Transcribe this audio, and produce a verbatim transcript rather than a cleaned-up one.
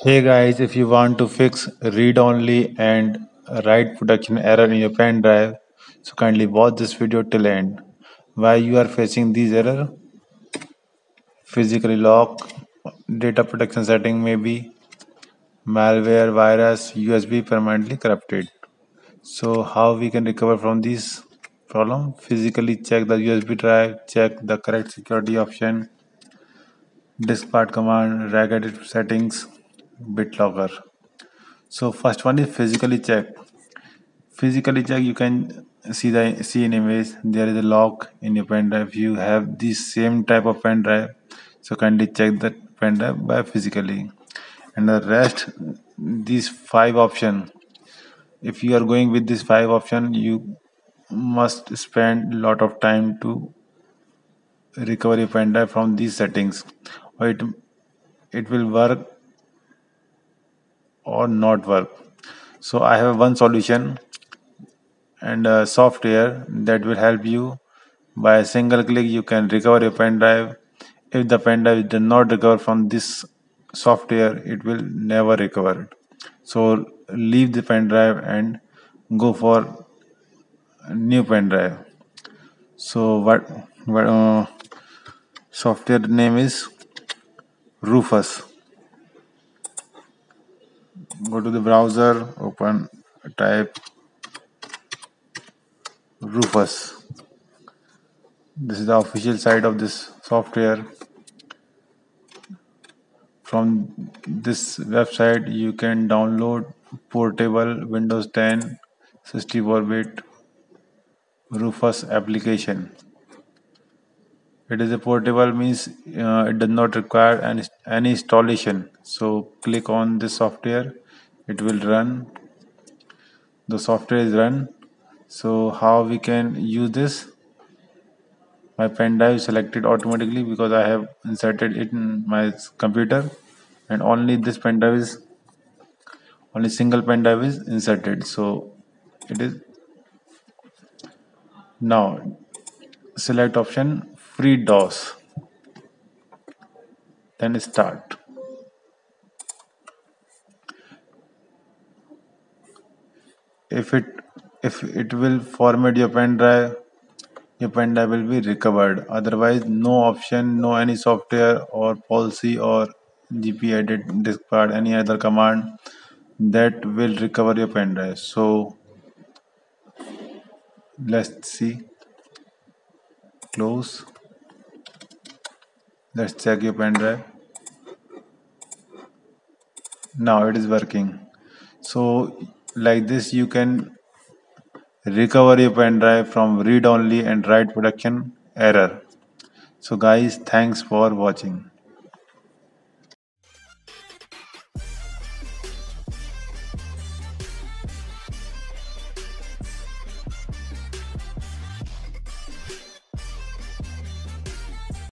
Hey guys, if you want to fix read only and write protection error in your pen drive, so kindly watch this video till end. Why you are facing these error? Physically lock, data protection setting maybe, malware, virus, U S B permanently corrupted. So how we can recover from this problem? Physically check the U S B drive, check the correct security option, diskpart command, regedit settings, BitLocker. So first one is physically check. Physically check, you can see the see in image there is a lock in your pen drive. You have the same type of pen drive, so kindly check that pen drive by physically. And the rest, these five option. If you are going with this five option, you must spend a lot of time to recover your pen drive from these settings, or it it will work or not work. So I have one solution and a software that will help you. By a single click you can recover your pen drive. If the pen drive does not recover from this software, it will never recover. So leave the pen drive and go for a new pen drive. So what, what uh, software name is Rufus. Go to the browser, open, type Rufus. This is the official site of this software. From this website you can download portable Windows ten sixty-four bit Rufus application. It is a portable, means uh, it does not require any, any installation. So click on this software, it will run. The software is run. So how we can use this? My pen drive is selected automatically because I have inserted it in my computer, and only this pen drive is only single pen drive is inserted. So it is now select option free DOS, then start. If it if it will format your pen drive, your pen drive will be recovered. Otherwise, no option, no any software or policy or gpedit, diskpart, any other command that will recover your pen drive. So let's see. Close. Let's check your pen drive. Now it is working. So like this you can recover your pen drive from read only and write protection error. So guys, thanks for watching.